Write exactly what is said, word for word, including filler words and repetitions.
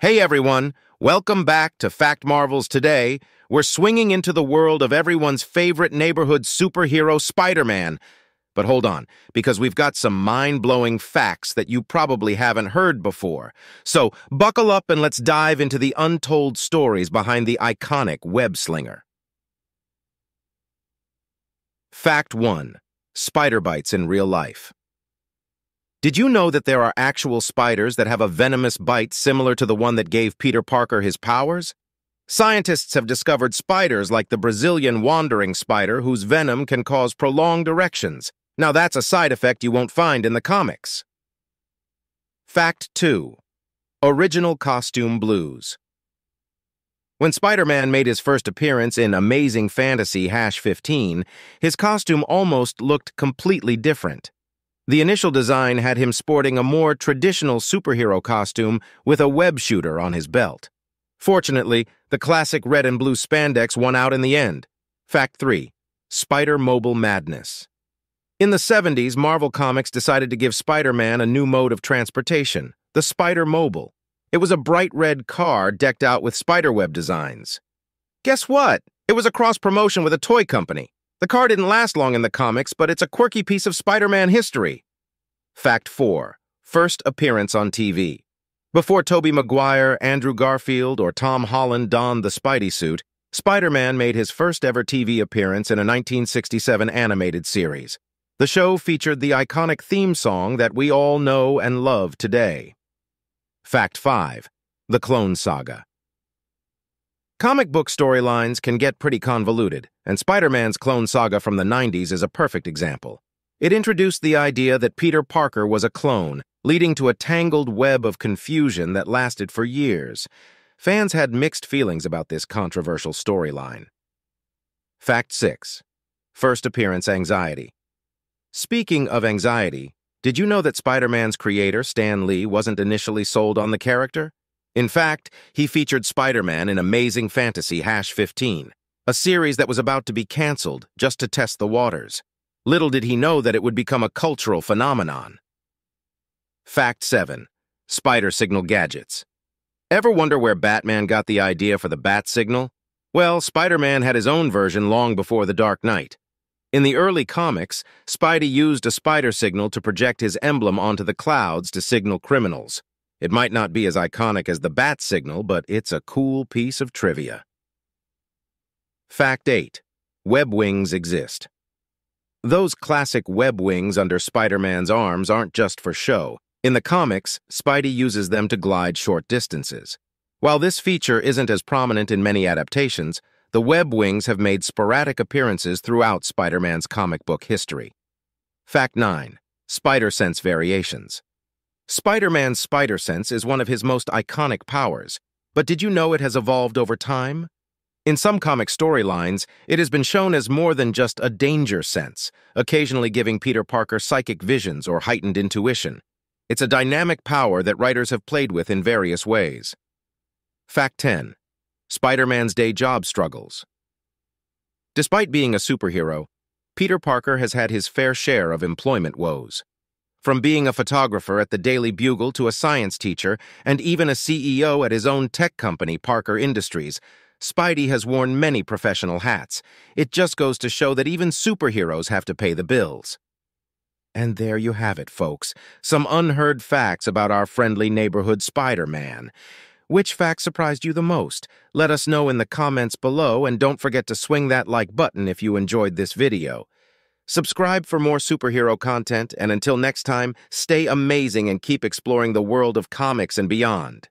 Hey everyone, welcome back to Fact Marvels. Today, we're swinging into the world of everyone's favorite neighborhood superhero, Spider-Man. But hold on, because we've got some mind-blowing facts that you probably haven't heard before. So buckle up and let's dive into the untold stories behind the iconic web-slinger. Fact one. Spider bites in real life. Did you know that there are actual spiders that have a venomous bite similar to the one that gave Peter Parker his powers? Scientists have discovered spiders like the Brazilian wandering spider whose venom can cause prolonged erections. Now that's a side effect you won't find in the comics. Fact two. Original costume blues. When Spider-Man made his first appearance in Amazing Fantasy fifteen, his costume almost looked completely different. The initial design had him sporting a more traditional superhero costume with a web shooter on his belt. Fortunately, the classic red and blue spandex won out in the end. Fact three. Spider-Mobile madness. In the seventies, Marvel Comics decided to give Spider-Man a new mode of transportation, the Spider-Mobile. It was a bright red car decked out with spiderweb designs. Guess what? It was a cross-promotion with a toy company. The car didn't last long in the comics, but it's a quirky piece of Spider-Man history. Fact four. First appearance on T V. Before Tobey Maguire, Andrew Garfield, or Tom Holland donned the Spidey suit, Spider-Man made his first ever T V appearance in a nineteen sixty-seven animated series. The show featured the iconic theme song that we all know and love today. Fact five. The Clone Saga. Comic book storylines can get pretty convoluted, and Spider-Man's Clone Saga from the nineties is a perfect example. It introduced the idea that Peter Parker was a clone, leading to a tangled web of confusion that lasted for years. Fans had mixed feelings about this controversial storyline. Fact six. First appearance anxiety. Speaking of anxiety, did you know that Spider-Man's creator, Stan Lee, wasn't initially sold on the character? In fact, he featured Spider-Man in Amazing Fantasy fifteen, a series that was about to be canceled just to test the waters. Little did he know that it would become a cultural phenomenon. Fact seven. Spider-Signal gadgets. Ever wonder where Batman got the idea for the Bat-Signal? Well, Spider-Man had his own version long before The Dark Knight. In the early comics, Spidey used a spider signal to project his emblem onto the clouds to signal criminals. It might not be as iconic as the bat signal, but it's a cool piece of trivia. Fact eight. Web wings exist. Those classic web wings under Spider-Man's arms aren't just for show. In the comics, Spidey uses them to glide short distances. While this feature isn't as prominent in many adaptations, the web wings have made sporadic appearances throughout Spider-Man's comic book history. Fact nine. Spider-Sense variations. Spider-Man's Spider-Sense is one of his most iconic powers, but did you know it has evolved over time? In some comic storylines, it has been shown as more than just a danger sense, occasionally giving Peter Parker psychic visions or heightened intuition. It's a dynamic power that writers have played with in various ways. Fact ten. Spider-Man's day job struggles. Despite being a superhero, Peter Parker has had his fair share of employment woes. From being a photographer at the Daily Bugle to a science teacher and even a C E O at his own tech company, Parker Industries, Spidey has worn many professional hats. It just goes to show that even superheroes have to pay the bills. And there you have it, folks. Some unheard facts about our friendly neighborhood Spider-Man. Which fact surprised you the most? Let us know in the comments below, and don't forget to swing that like button if you enjoyed this video. Subscribe for more superhero content, and until next time, stay amazing and keep exploring the world of comics and beyond.